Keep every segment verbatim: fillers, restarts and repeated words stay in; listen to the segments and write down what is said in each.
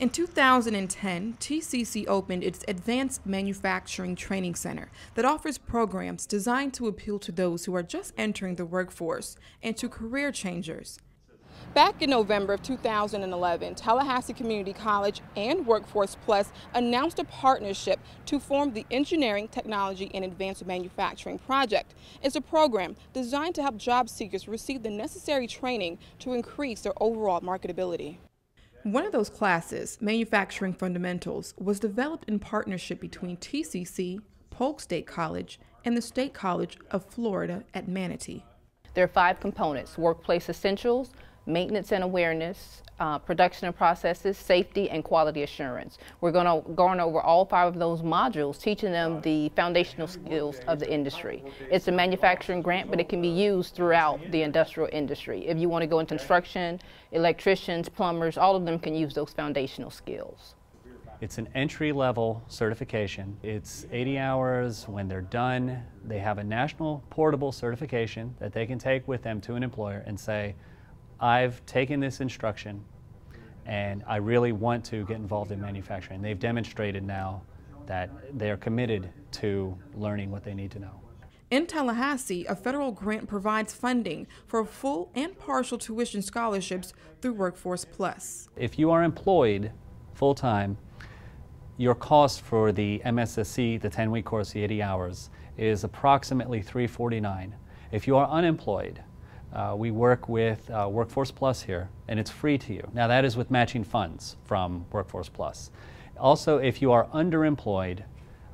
In two thousand ten, T C C opened its Advanced Manufacturing Training Center that offers programs designed to appeal to those who are just entering the workforce and to career changers. Back in November of two thousand eleven, Tallahassee Community College and Workforce Plus announced a partnership to form the Engineering, Technology, and Advanced Manufacturing Project. It's a program designed to help job seekers receive the necessary training to increase their overall marketability. One of those classes, Manufacturing Fundamentals, was developed in partnership between T C C, Polk State College, and the State College of Florida at Manatee. There are five components: workplace essentials, maintenance and awareness, uh, production and processes, safety, and quality assurance. We're going to garner over all five of those modules, teaching them the foundational skills of the industry. It's a manufacturing grant, but it can be used throughout the industrial industry. If you want to go in construction, electricians, plumbers, all of them can use those foundational skills. It's an entry-level certification. It's eighty hours. When they're done, they have a national portable certification that they can take with them to an employer and say, "I've taken this instruction and I really want to get involved in manufacturing." They've demonstrated now that they are committed to learning what they need to know. In Tallahassee, a federal grant provides funding for full and partial tuition scholarships through Workforce Plus. If you are employed full-time, your cost for the M S S C, the ten-week course, the eighty hours, is approximately three hundred forty-nine dollars. If you are unemployed, Uh, we work with uh, Workforce Plus here, and it's free to you. Now, that is with matching funds from Workforce Plus. Also, if you are underemployed,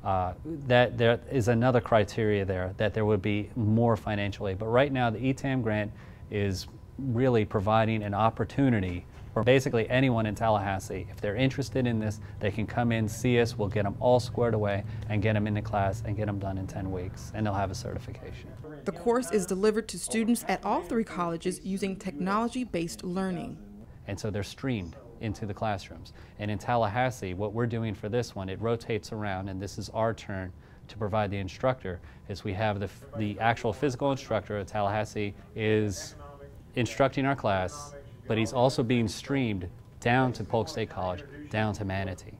uh, that there is another criteria there, that there would be more financial aid. But right now, the E T A M grant is really providing an opportunity for basically anyone in Tallahassee. If they're interested in this, they can come in, see us, we'll get them all squared away and get them into class and get them done in ten weeks, and they'll have a certification. The course is delivered to students at all three colleges using technology-based learning. And so they're streamed into the classrooms. And in Tallahassee, what we're doing for this one, it rotates around, and this is our turn to provide the instructor, is we have the, the actual physical instructor at Tallahassee is instructing our class, but he's also being streamed down to Polk State College, down to Manatee.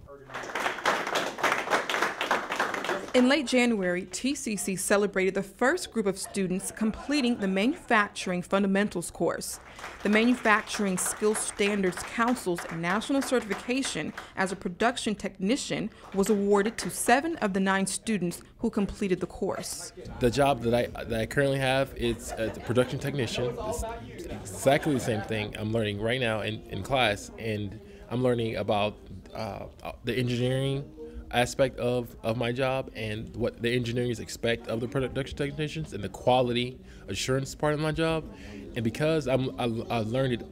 In late January, T C C celebrated the first group of students completing the Manufacturing Fundamentals course. The Manufacturing Skills Standards Council's national certification as a production technician was awarded to seven of the nine students who completed the course. The job that I, that I currently have is as a production technician. It's exactly the same thing I'm learning right now in, in class, and I'm learning about uh, the engineering aspect of, of my job and what the engineers expect of the production technicians and the quality assurance part of my job. And because I'm, I, I learned it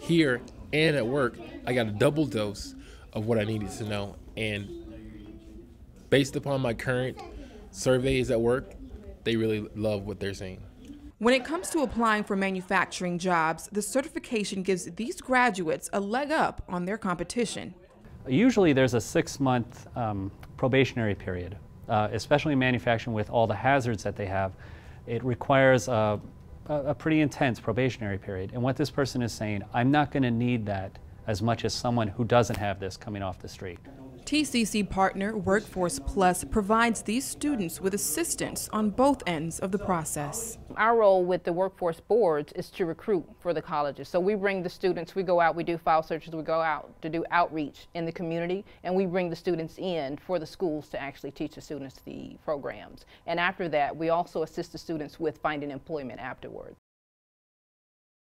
here and at work, I got a double dose of what I needed to know. And based upon my current surveys at work, they really love what they're seeing. When it comes to applying for manufacturing jobs, the certification gives these graduates a leg up on their competition. Usually there's a six-month um, probationary period, uh, especially in manufacturing with all the hazards that they have. It requires a, a pretty intense probationary period. And what this person is saying, I'm not going to need that as much as someone who doesn't have this coming off the street. T C C partner Workforce Plus provides these students with assistance on both ends of the process. Our role with the workforce boards is to recruit for the colleges. So we bring the students, we go out, we do file searches, we go out to do outreach in the community, and we bring the students in for the schools to actually teach the students the programs. And after that, we also assist the students with finding employment afterward.